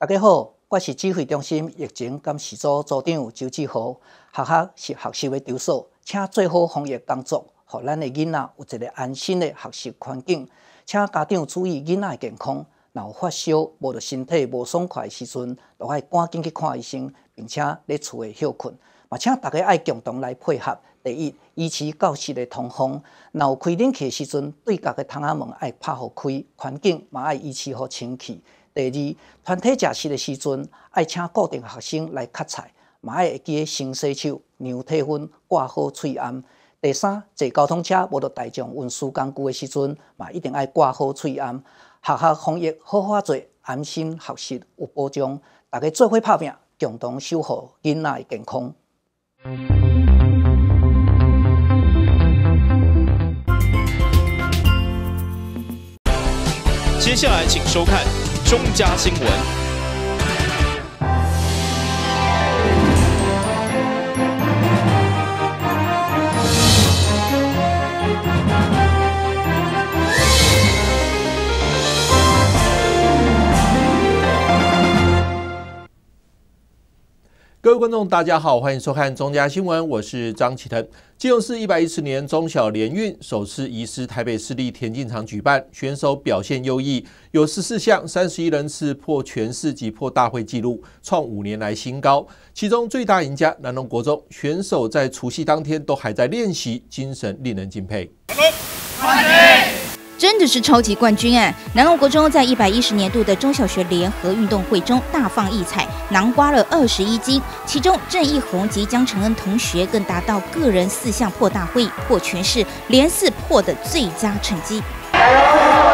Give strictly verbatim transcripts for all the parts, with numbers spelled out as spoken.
大家好，我是指挥中心疫情监视组组长周志豪。学校是学习的场所，请做好防疫工作，让咱的囡仔有一个安心的学习环境。请家长注意囡仔的健康，若有发烧，无着身体无爽快的时阵，就爱赶紧去看医生，并且咧厝诶休困。嘛，请大家爱共同来配合。第一，维持教室的通风，若有开冷气的时阵，对角的窗仔门爱拍互开，环境嘛爱维持好清气。 第二，团体食食的时阵，爱请固定学生来夹菜，嘛爱会记先洗手、量体温、挂好喙罨。第三，坐交通车无着大众运输工具的时阵，嘛一定爱挂好喙罨。学校防疫好好做，安心学习有保障，大家做伙拍拼，共同守护囡仔的健康。接下来，请收看。 中嘉新闻，各位观众，大家好，欢迎收看中嘉新闻，我是张启腾。基隆市一百一十年中小联运首次移师台北市立田径场举办，选手表现优异，有十四项三十一人次破全市及破大会纪录，创五年来新高。其中最大赢家南农国中选手在除夕当天都还在练习，精神令人敬佩。冠军，真的是超级冠军哎！南农国中在一百一十年度的中小学联合运动会中大放异彩。 囊括了二十一金，其中郑义宏及江承恩同学更达到个人四项破大会、破全市、连四破的最佳成绩。加油！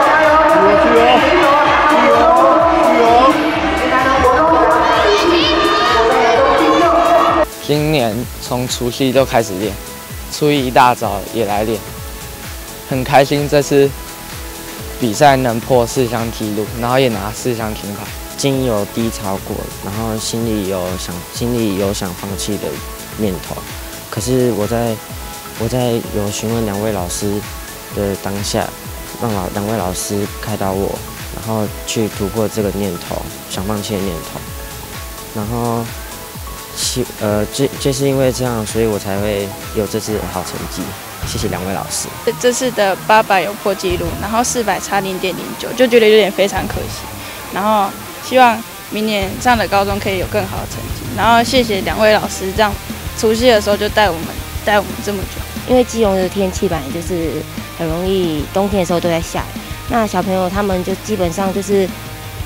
加油！加油！加油！加油！今年从除夕就开始练，初一一大早也来练，很开心这次比赛能破四项纪录，然后也拿四项金牌。 经有低潮过，然后心里有想，心里有想放弃的念头。可是我在，我在有询问两位老师的当下，让老两位老师开导我，然后去突破这个念头，想放弃的念头。然后，其呃，就就是因为这样，所以我才会有这次的好成绩。谢谢两位老师。这次的八百有破纪录，然后四百差零点零九，就觉得有点非常可惜。然后。 希望明年上的高中可以有更好的成绩，然后谢谢两位老师，这样除夕的时候就带我们带我们这么久。因为基隆的天气本来就是很容易，冬天的时候都在下雨，那小朋友他们就基本上就是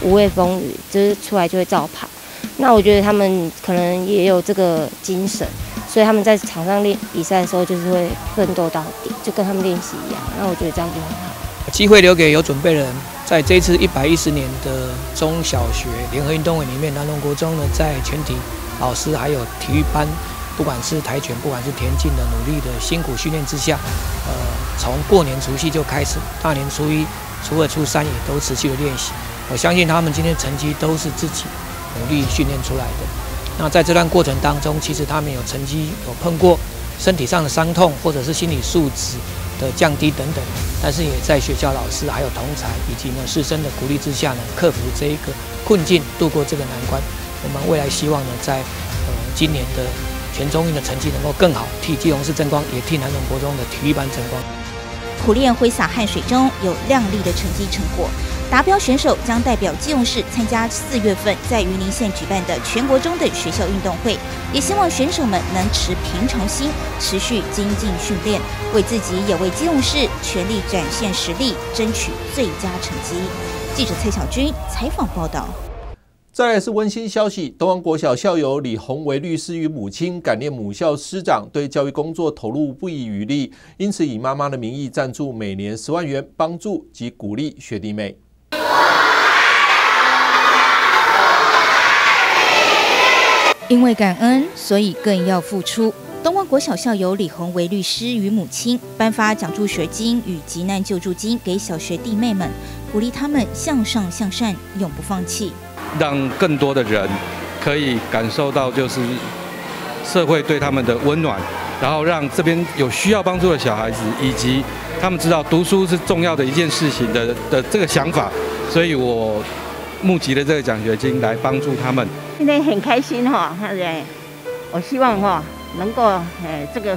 无畏风雨，就是出来就会照跑。那我觉得他们可能也有这个精神，所以他们在场上练比赛的时候就是会奋斗到底，就跟他们练习一样。那我觉得这样就很好。机会留给有准备的人。 在这次一百一十年的中小学联合运动会里面，南农国中呢，在全体老师还有体育班，不管是跆拳，不管是田径的努力的辛苦训练之下，呃，从过年除夕就开始，大年初一、初二、初三也都持续的练习。我相信他们今天成绩都是自己努力训练出来的。那在这段过程当中，其实他们有成绩有碰过身体上的伤痛，或者是心理素质。 的降低等等，但是也在学校老师还有同侪以及呢师生的鼓励之下呢，克服这一个困境，度过这个难关。我们未来希望呢，在呃今年的全中运的成绩能够更好，替基隆市争光，也替南农国中的体育班争光。苦练挥洒汗水中有亮丽的成绩成果，达标选手将代表基隆市参加四月份在云林县举办的全国中等学校运动会。 也希望选手们能持平常心，持续精进训练，为自己也为基隆市全力展现实力，争取最佳成绩。记者蔡小军采访报道。再来是温馨消息，东王国小校友李宏维律师与母亲感念母校师长对教育工作投入不遗余力，因此以妈妈的名义赞助每年十万元，帮助及鼓励学弟妹。 因为感恩，所以更要付出。东光国小校友李宏维律师与母亲颁发奖助学金与急难救助金给小学弟妹们，鼓励他们向上向善，永不放弃，让更多的人可以感受到就是社会对他们的温暖，然后让这边有需要帮助的小孩子，以及他们知道读书是重要的一件事情的的这个想法。所以我募集的这个奖学金来帮助他们。现在很开心哈、哦，我希望哈、哦、能够呃这个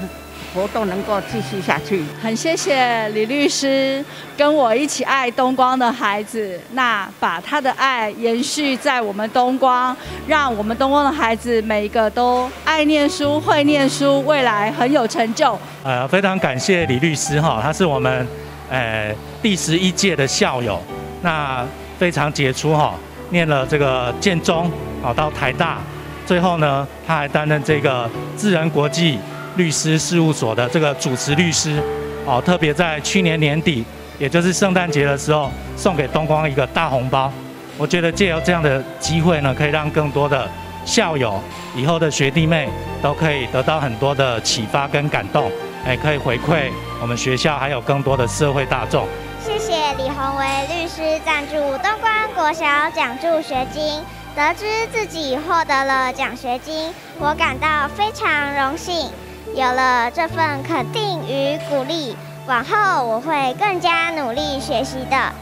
活动能够继续下去。很谢谢李律师跟我一起爱东光的孩子，那把他的爱延续在我们东光，让我们东光的孩子每一个都爱念书、会念书，未来很有成就。呃，非常感谢李律师哈、哦，他是我们呃第十一届的校友。 那非常杰出哈、哦，念了这个建中，跑到台大，最后呢，他还担任这个智仁国际律师事务所的这个主持律师，哦，特别在去年年底，也就是圣诞节的时候，送给东光一个大红包。我觉得借由这样的机会呢，可以让更多的校友、以后的学弟妹都可以得到很多的启发跟感动，哎，可以回馈我们学校，还有更多的社会大众。 谢谢李宏维律师赞助东光国小奖助学金，得知自己获得了奖学金，我感到非常荣幸。有了这份肯定与鼓励，往后我会更加努力学习的。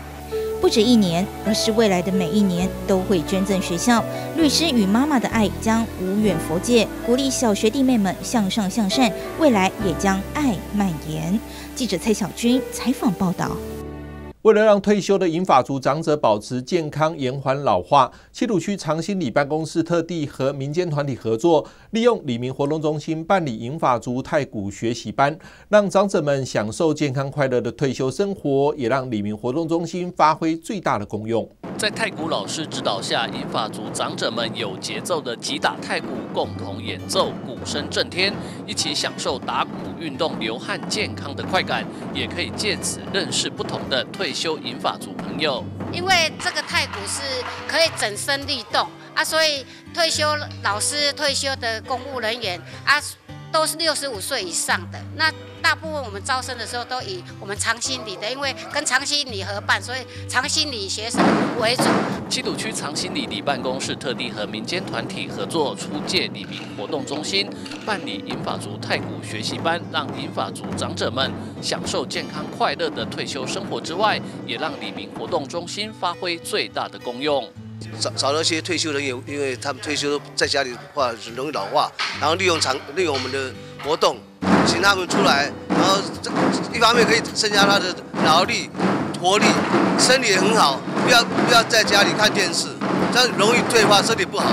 不止一年，而是未来的每一年都会捐赠学校。律师与妈妈的爱将无远弗届，鼓励小学弟妹们向上向善，未来也将爱蔓延。记者蔡小军采访报道。 为了让退休的银发族长者保持健康、延缓老化，七堵区长兴里办公室特地和民间团体合作，利用里民活动中心办理银发族太鼓学习班，让长者们享受健康快乐的退休生活，也让里民活动中心发挥最大的功用。在太鼓老师指导下，银发族长者们有节奏的击打太鼓，共同演奏，鼓声震天，一起享受打鼓运动、流汗健康的快感，也可以借此认识不同的退休。 退休银发族朋友，因为这个太鼓是可以整身律动啊，所以退休老师、退休的公务人员啊，都是六十五岁以上的。那大部分我们招生的时候都以我们长兴里的，因为跟长兴里合办，所以长兴里学生为主。七堵区长兴里里办公室特地和民间团体合作，出借里民活动中心办理银发族太鼓学习班，让银发族长者们享受健康快乐的退休生活之外，也让里民活动中心发挥最大的功用。 找找那些退休人员，因为他们退休在家里的话容易老化，然后利用长利用我们的活动，请他们出来，然后这一方面可以增加他的劳力、活力，身体也很好，不要不要在家里看电视，这样容易退化，身体不好。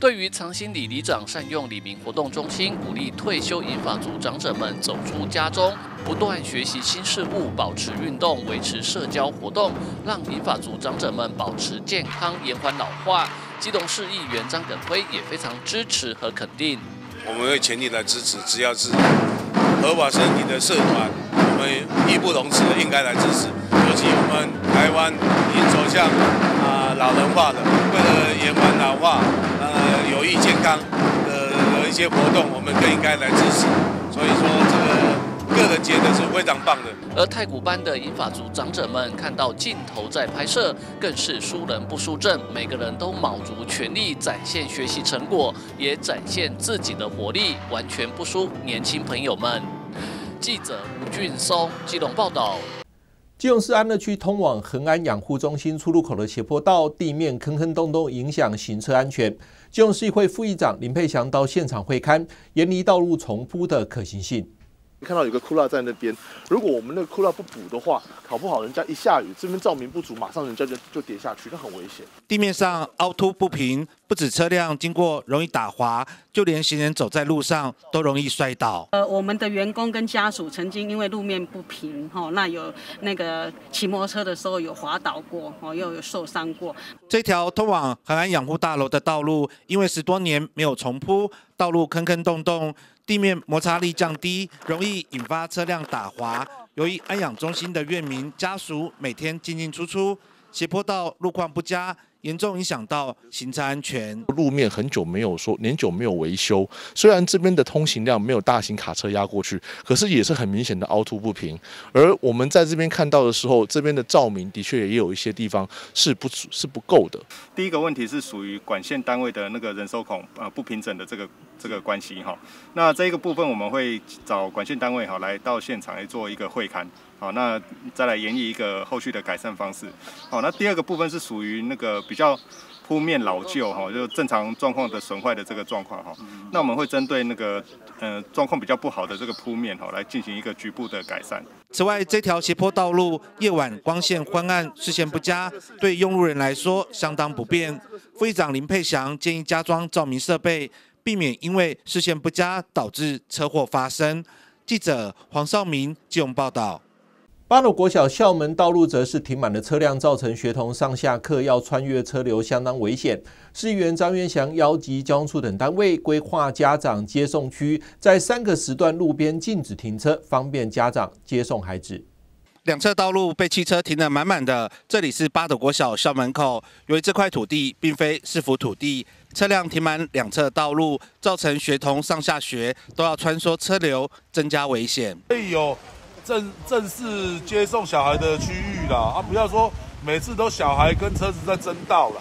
对于长兴里里长善用里民活动中心，鼓励退休银发族长者们走出家中，不断学习新事物，保持运动，维持社交活动，让银发族长者们保持健康，延缓老化。基隆市议员张耿辉也非常支持和肯定。我们会全力来支持，只要是合法成立的社团，我们义不容辞的应该来支持。尤其我们台湾已经走向啊、呃、老人化的，为了延缓老化。 呃，有益健康的一些活动，我们更应该来支持。所以说，这个个人觉得是非常棒的。而太鼓班的银发族长者们看到镜头在拍摄，更是输人不输阵，每个人都卯足全力展现学习成果，也展现自己的活力，完全不输年轻朋友们。记者吴俊松，基隆报道。 基隆市安乐区通往恒安养护中心出入口的斜坡道地面坑坑洞洞，影响行车安全。基隆市议会副议长林佩祥到现场会勘，研拟道路重铺的可行性。看到有个窟窿在那边，如果我们那个窟窿不补的话，搞不好人家一下雨，这边照明不足，马上人家就就跌下去，那很危险。地面上凹凸不平，不止车辆经过容易打滑，就连行人走在路上都容易摔倒。呃，我们的员工跟家属曾经因为路面不平，哈、哦，那有那个骑摩托车的时候有滑倒过，哦，又有受伤过。这条通往恒安养护大楼的道路，因为十多年没有重铺，道路坑坑洞洞。 地面摩擦力降低，容易引发车辆打滑。由于安养中心的院民家属每天进进出出，斜坡道路况不佳，严重影响到行车安全。路面很久没有说年久没有维修，虽然这边的通行量没有大型卡车压过去，可是也是很明显的凹凸不平。而我们在这边看到的时候，这边的照明的确也有一些地方是不是不够的。第一个问题是属于管线单位的那个人手孔呃不平整的这个。这个关系哈。那这一个部分我们会找管线单位哈来到现场来做一个会勘，好，那再来研议一个后续的改善方式。好，那第二个部分是属于那个比较铺面老旧哈，就正常状况的损坏的这个状况哈。那我们会针对那个呃状况比较不好的这个铺面哈来进行一个局部的改善。 此外，这条斜坡道路夜晚光线昏暗、视线不佳，对用路人来说相当不便。副议长林佩祥建议加装照明设备，避免因为视线不佳导致车祸发生。记者黄少明基隆报道。巴鲁国小校门道路则是停满了车辆，造成学童上下课要穿越车流相当危险。市议员张渊祥邀集交通处等单位规划家长接送区，在三个时段路边禁止停车，方便家长接送孩子。两侧道路被汽车停得满满的，这里是巴鲁国小校门口。由于这块土地并非市府土地，车辆停满两侧道路，造成学童上下学都要穿梭车流，增加危险。哎呦！ 正正式接送小孩的区域啦，啊，不要说每次都小孩跟车子在争道啦。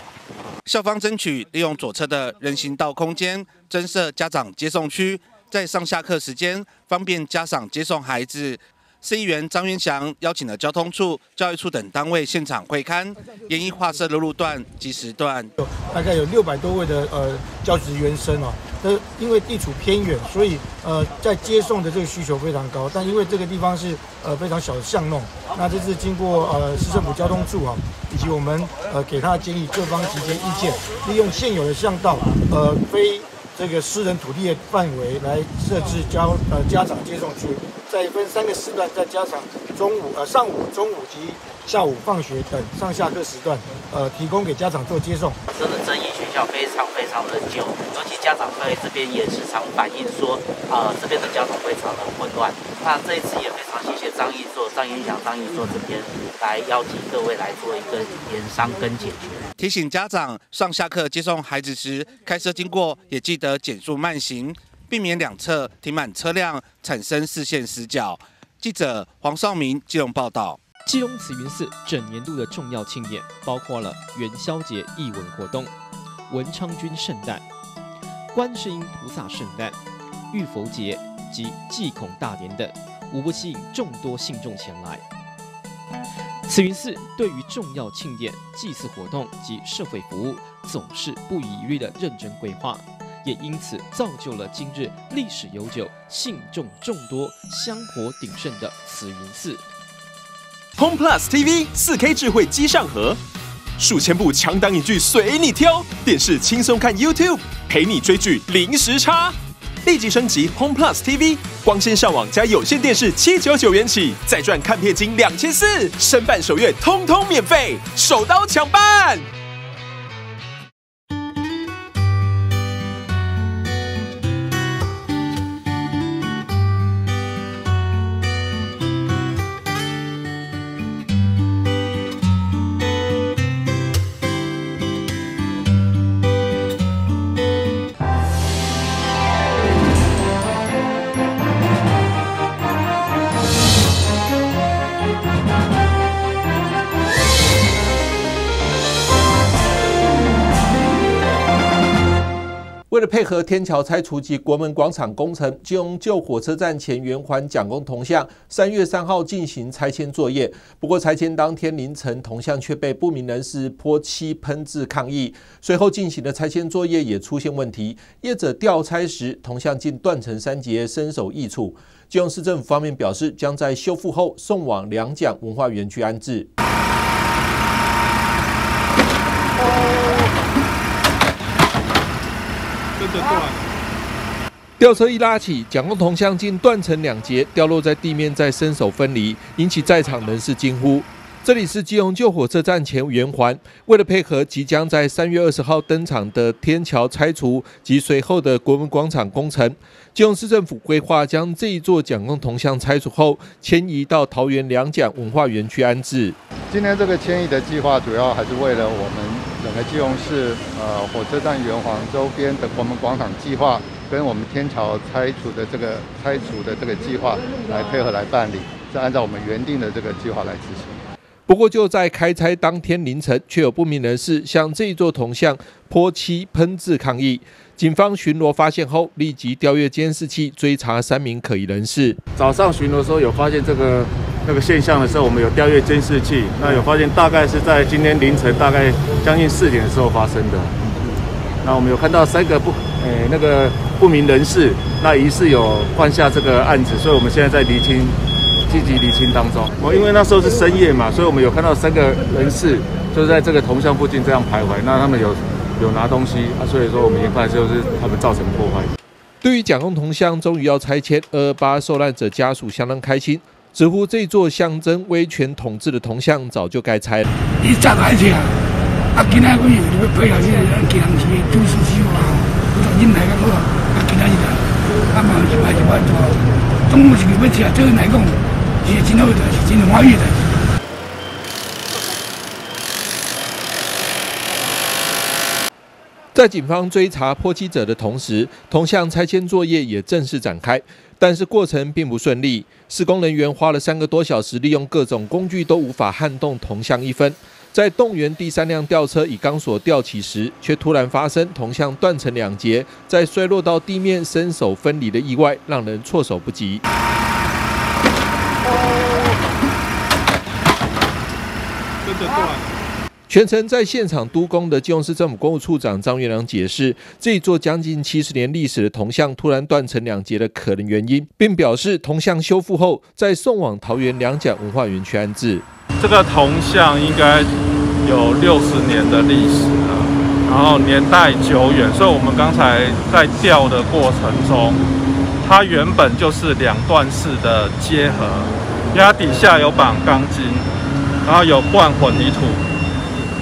校方争取利用左侧的人行道空间，增设家长接送区，在上下课时间方便家长接送孩子。市议员张渊祥邀请了交通处、教育处等单位现场会勘，研议划设的路段及时段。大概有六百多位的呃教职员生哦。 呃，因为地处偏远，所以呃，在接送的这个需求非常高。但因为这个地方是呃非常小的巷弄，那这次经过呃市政府交通处啊，以及我们呃给他的建议，各方集结意见，利用现有的巷道，呃非这个私人土地的范围来设置交呃家长接送区，再分三个时段，再加上中午呃上午、中午及下午放学等上下课时段，呃提供给家长做接送。真的争议学校非常非常的久。 家长会这边也时常反映说，呃，这边的交通非常的混乱。那这一次也非常谢谢张议座、张渊祥、张议座这边来邀请各位来做一个研商跟解决。提醒家长上下课接送孩子时，开车经过也记得减速慢行，避免两侧停满车辆产生视线死角。记者黄少明基隆报道。 基隆慈云寺整年度的重要庆典包括了元宵节艺文活动、文昌君圣诞。 观世音菩萨圣诞、浴佛节及祭孔大典等，无不吸引众多信众前来。慈云寺对于重要庆典、祭祀活动及社会服务，总是不遗余力的认真规划，也因此造就了今日历史悠久、信众众多、香火鼎盛的慈云寺。Home Plus T V 四 K 智慧机上盒。 数千部强档影剧随你挑，电视轻松看 YouTube， 陪你追剧零时差。立即升级 Home Plus T V， 光纤上网加有线电视七九九元起，再赚看片金两千四，申办首月通通免费，手刀抢办！为了配合天桥拆除及国门广场工程，基隆旧火车站前圆环蒋公铜像三月三号进行拆迁作业。不过拆迁当天凌晨，铜像却被不明人士泼漆喷至抗议。随后进行的拆迁作业也出现问题，业者吊拆时，铜像竟断成三截，身首异处。基隆市政府方面表示，将在修复后送往两蒋文化园区安置。 吊车一拉起，蒋公铜像竟断成两截，掉落在地面，再伸手分离，引起在场人士惊呼。这里是基隆旧火车站前圆环，为了配合即将在三月二十号登场的天桥拆除及随后的国门广场工程，基隆市政府规划将这一座蒋公铜像拆除后，迁移到桃园两蒋文化园区安置。今天这个迁移的计划，主要还是为了我们。 整个基隆市呃火车站圆环周边的国门广场计划，跟我们天桥拆除的这个拆除的这个计划来配合来办理，是按照我们原定的这个计划来执行。不过就在开拆当天凌晨，却有不明人士向这一座铜像泼漆喷字抗议。警方巡逻发现后，立即调阅监视器追查三名可疑人士。早上巡逻的时候有发现这个那个现象的时候，我们有调阅监视器，那有发现大概是在今天凌晨大概将近四点的时候发生的。那我们有看到三个不诶、欸、那个不明人士，那疑似有犯下这个案子，所以我们现在在厘清。 积极厘清当中，我因为那时候是深夜嘛，所以我们有看到三个人士就是在这个铜像附近这样徘徊，那他们有有拿东西啊，所以说我们研判就是他们造成破坏。对于蒋公铜像终于要拆迁，二二八受难者家属相当开心，直呼这座象征威权统治的铜像早就该拆了。你站哪一天啊？啊，今天我们配合这个建行区的周书记啊，我到您来个我，啊，今天啊，啊，忙一百一百多，中午是要吃，这个来讲。 也真好的，是真欢喜的。在警方追查泼漆者的同时，铜像拆迁作业也正式展开，但是过程并不顺利。施工人员花了三个多小时，利用各种工具都无法撼动铜像一分。在动员第三辆吊车以钢索吊起时，却突然发生铜像断成两截，在摔落到地面伸手分离的意外，让人措手不及。 全程在现场督工的基隆市政府公务处长张元良解释，这座将近七十年历史的铜像突然断成两截的可能原因，并表示铜像修复后再送往桃园两甲文化园区安置。这个铜像应该有六十年的历史了，然后年代久远，所以我们刚才在吊的过程中，它原本就是两段式的接合，因为它底下有绑钢筋。 然后有灌混凝土，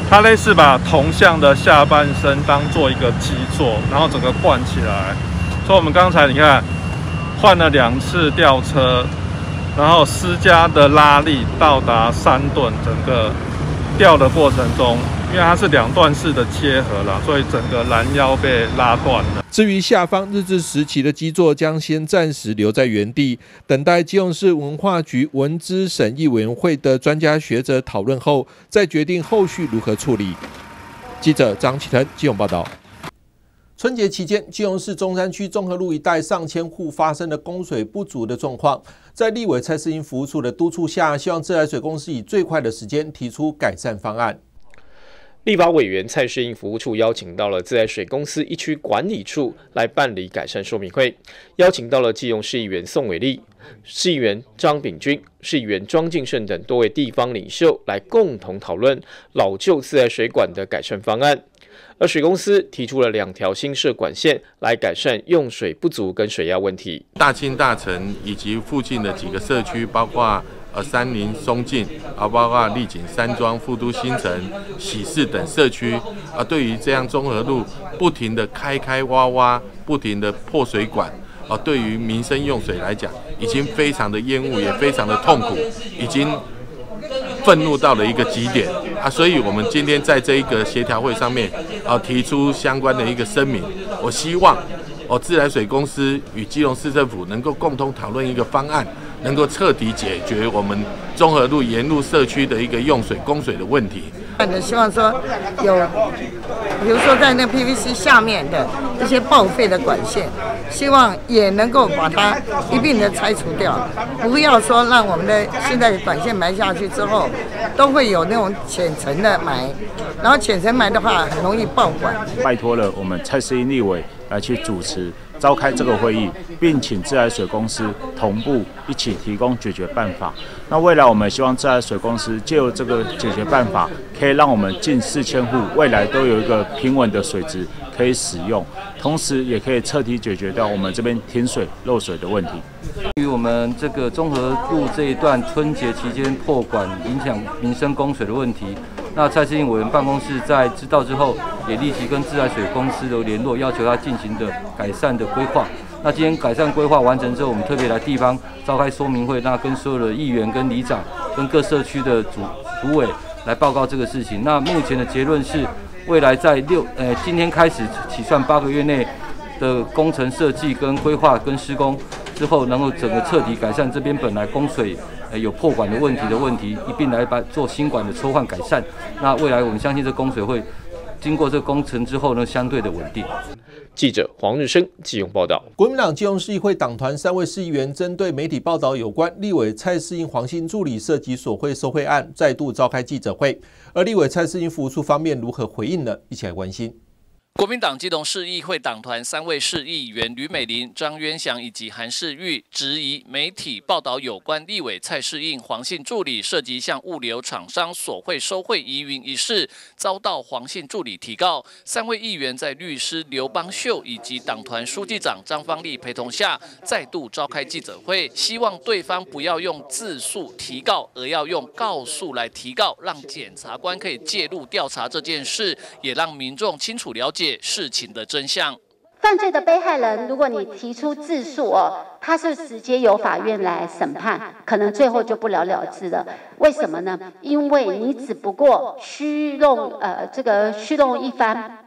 它类似把铜像的下半身当做一个基座，然后整个灌起来。所以我们刚才你看，换了两次吊车，然后施加的拉力到达三吨，整个吊的过程中，因为它是两段式的结合啦，所以整个拦腰被拉断了。至于下方日治时期的基座，将先暂时留在原地，等待基隆市文化局文资审议委员会的专家学者讨论后，再决定后续如何处理。记者张启腾基隆报道。春节期间，基隆市中山区中和路一带上千户发生了供水不足的状况，在立委蔡世英服务处的督促下，希望自来水公司以最快的时间提出改善方案。 立法委员蔡世英服务处邀请到了自来水公司一区管理处来办理改善说明会，邀请到了基隆市议员宋伟立、市议员张秉钧、市议员庄敬胜等多位地方领袖来共同讨论老旧自来水管的改善方案。而水公司提出了两条新设管线来改善用水不足跟水压问题。大清大城以及附近的几个社区，包括。 呃，三林、松进啊，包括丽景、山庄、富都新城、喜事等社区啊，对于这样中和路不停的开开挖挖，不停的破水管啊，对于民生用水来讲，已经非常的厌恶，也非常的痛苦，已经愤怒到了一个极点啊，所以我们今天在这一个协调会上面啊，提出相关的一个声明，我希望。 哦，自来水公司与基隆市政府能够共同讨论一个方案，能够彻底解决我们中和路沿路社区的一个用水、供水的问题。我们希望说有，比如说在那 P V C 下面的一些报废的管线，希望也能够把它一并的拆除掉，不要说让我们的现在的管线埋下去之后，都会有那种浅层的埋，然后浅层埋的话很容易爆管。拜托了，我们蔡世英立委。 来去主持召开这个会议，并请自来水公司同步一起提供解决办法。那未来我们希望自来水公司借由这个解决办法，可以让我们近四千户未来都有一个平稳的水质可以使用，同时也可以彻底解决掉我们这边停水漏水的问题。对于我们这个中和路这一段春节期间破管影响民生供水的问题。 那蔡世英委员办公室在知道之后，也立即跟自来水公司的联络，要求他进行的改善的规划。那今天改善规划完成之后，我们特别来地方召开说明会，那跟所有的议员、跟里长、跟各社区的主主委来报告这个事情。那目前的结论是，未来在六呃今天开始起算八个月内的工程设计、跟规划、跟施工之后，能够整个彻底改善这边本来供水呃有破管的问题的问题，一并来把做新管的抽换改善。那未来我们相信这供水会经过这工程之后呢，相对的稳定。记者黄日升基隆报道。国民党基隆市议会党团三位市议员针对媒体报道有关立委蔡适应黄姓助理涉及索贿受贿案，再度召开记者会。而立委蔡适应服务处方面如何回应呢？一起来关心。 国民党基隆市议会党团三位市议员吕美玲、张渊祥以及韩世玉质疑媒体报道有关立委蔡适应黄姓助理涉及向物流厂商索贿收贿疑云一事，遭到黄姓助理提告。三位议员在律师刘邦秀以及党团书记长张方立陪同下，再度召开记者会，希望对方不要用自诉提告，而要用告诉来提告，让检察官可以介入调查这件事，也让民众清楚了解 事情的真相。犯罪的被害人，如果你提出自诉哦，他是直接由法院来审判，可能最后就不了了之了。为什么呢？因为你只不过虚弄呃这个虚弄一番，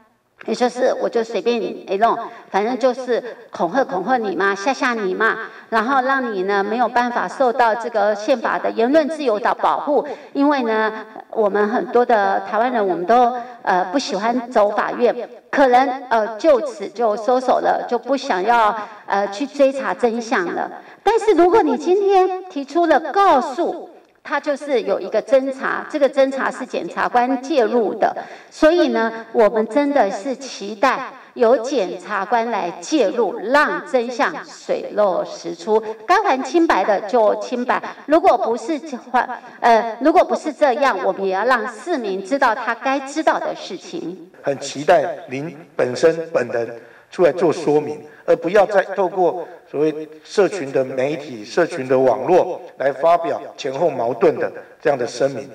也就是我就随便你弄，反正就是恐吓恐吓你嘛，吓吓你嘛，然后让你呢没有办法受到这个宪法的言论自由的保护。因为呢，我们很多的台湾人，我们都呃不喜欢走法院。 可能呃就此就收手了，就不想要呃去追查真相了。但是如果你今天提出了告诉，它就是有一个侦查，这个侦查是检察官介入的。所以呢，我们真的是期待由检察官来介入，让真相水落石出，该还清白的就清白。如果不是还呃如果不是这样，我们也要让市民知道他该知道的事情。 很期待您本身本人出来做说明，而不要再透过所谓社群的媒体、社群的网络来发表前后矛盾的这样的声明。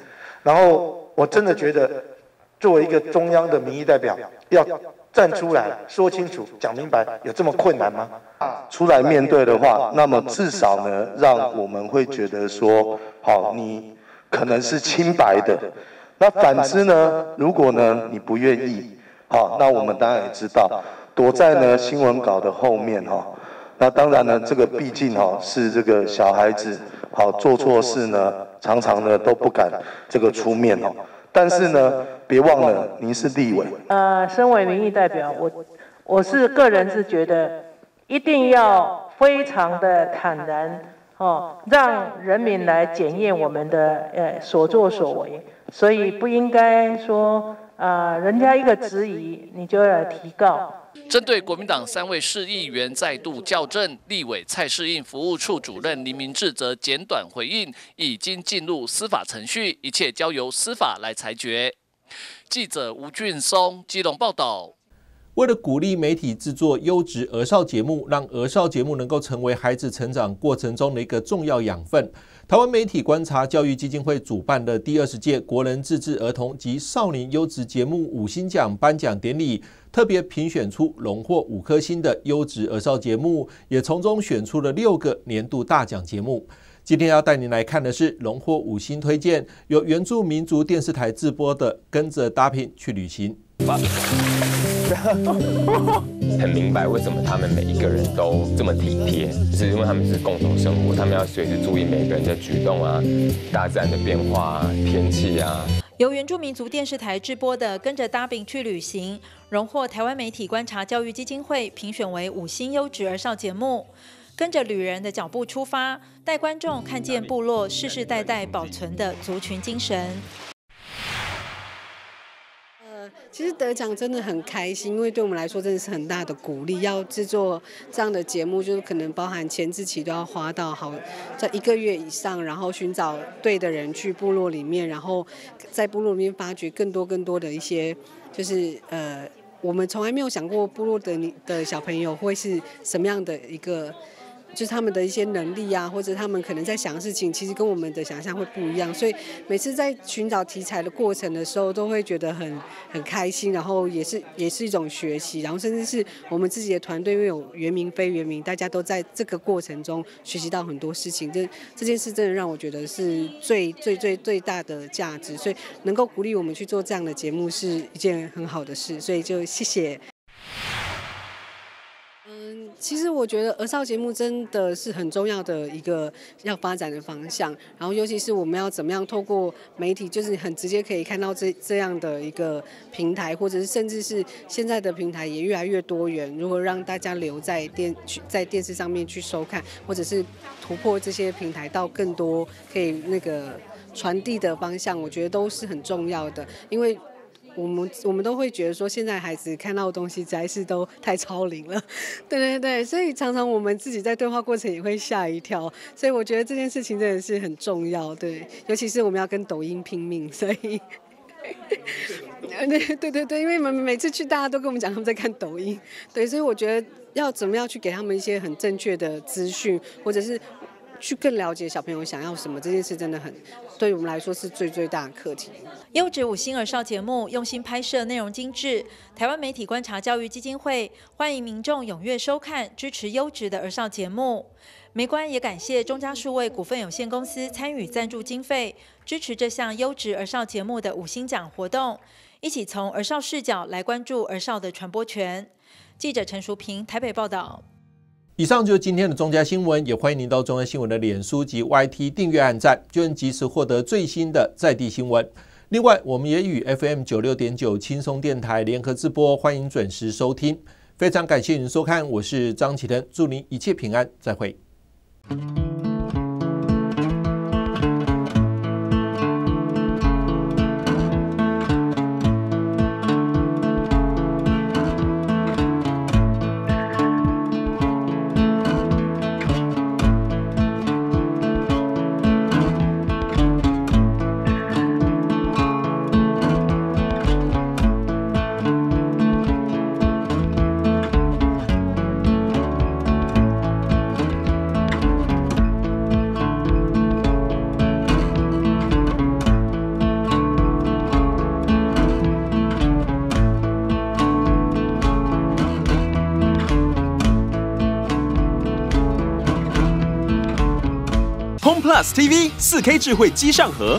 然后，我真的觉得，作为一个中央的民意代表，要站出来说清楚、讲明白，有这么困难吗？出来面对的话，那么至少呢，让我们会觉得说，好，你可能是清白的。 那反之呢？如果呢你不愿意，好，那我们当然也知道，躲在呢新闻稿的后面哈、哦。那当然呢，这个毕竟哈、哦、是这个小孩子，好做错事呢，常常呢都不敢这个出面哦。但是呢，别忘了您是立委。呃，身为民意代表，我我是个人是觉得，一定要非常的坦然哦，让人民来检验我们的呃所作所为。 所以不应该说，呃，人家一个质疑，你就要提告。 针对国民党三位市议员再度校正，立委蔡适应服务处主任林明智则简短回应，已经进入司法程序，一切交由司法来裁决。记者吴俊松基隆报道。 为了鼓励媒体制作优质儿少节目，让儿少节目能够成为孩子成长过程中的一个重要养分，台湾媒体观察教育基金会主办的第二十届国人自制儿童及少年优质节目五星奖颁奖典礼，特别评选出荣获五颗星的优质儿少节目，也从中选出了六个年度大奖节目。 今天要带您来看的是荣获五星推荐，由原住民族电视台制播的《跟着搭配去旅行》。很明白为什么他们每一个人都这么体贴，就是因为他们是共同生活，他们要随时注意每个人的举动啊、大自然的变化、啊、天气啊。 由原住民族电视台制播的《跟着搭饼去旅行》，荣获台湾媒体观察教育基金会评选为五星优质儿少节目。跟着旅人的脚步出发，带观众看见部落世世代代保存的族群精神。呃，其实得奖真的很开心，因为对我们来说真的是很大的鼓励。要制作这样的节目，就是可能包含前置期都要花到好在一个月以上，然后寻找对的人去部落里面，然后在部落里面发掘更多更多的一些，就是呃。 我们从来没有想过部落的的小朋友会是什么样的一个，就是他们的一些能力啊，或者他们可能在想的事情，其实跟我们的想象会不一样。所以每次在寻找题材的过程的时候，都会觉得很很开心，然后也是也是一种学习，然后甚至是我们自己的团队，因为有原民非原民，大家都在这个过程中学习到很多事情。这这件事真的让我觉得是最最最最大的价值，所以能够鼓励我们去做这样的节目是一件很好的事，所以就谢谢。 嗯，其实我觉得儿少节目真的是很重要的一个要发展的方向，然后尤其是我们要怎么样透过媒体，就是很直接可以看到这这样的一个平台，或者是甚至是现在的平台也越来越多元，如何让大家留在电在电视上面去收看，或者是突破这些平台到更多可以那个传递的方向，我觉得都是很重要的，因为。 我们我们都会觉得说，现在孩子看到的东西实在是都太超龄了，对对对，所以常常我们自己在对话过程也会吓一跳，所以我觉得这件事情真的是很重要，对，尤其是我们要跟抖音拼命，所以，对对对对，因为每每次去大家都跟我们讲他们在看抖音，对，所以我觉得要怎么样去给他们一些很正确的资讯，或者是。 去更了解小朋友想要什么，这件事真的很，对于我们来说是最最大的课题。优质五星儿少节目用心拍摄，内容精致。台湾媒体观察教育基金会欢迎民众踊跃收看，支持优质的儿少节目。媒观也感谢中嘉数位股份有限公司参与赞助经费，支持这项优质儿少节目的五星奖活动，一起从儿少视角来关注儿少的传播权。记者陈淑平台北报道。 以上就是今天的中嘉新闻，也欢迎您到中嘉新闻的脸书及 Y T 订阅按赞，就能及时获得最新的在地新闻。另外，我们也与 F M 九十六点九轻松电台联合直播，欢迎准时收听。非常感谢您收看，我是张启腾，祝您一切平安，再会。Home Plus T V 四 K 智慧机上盒。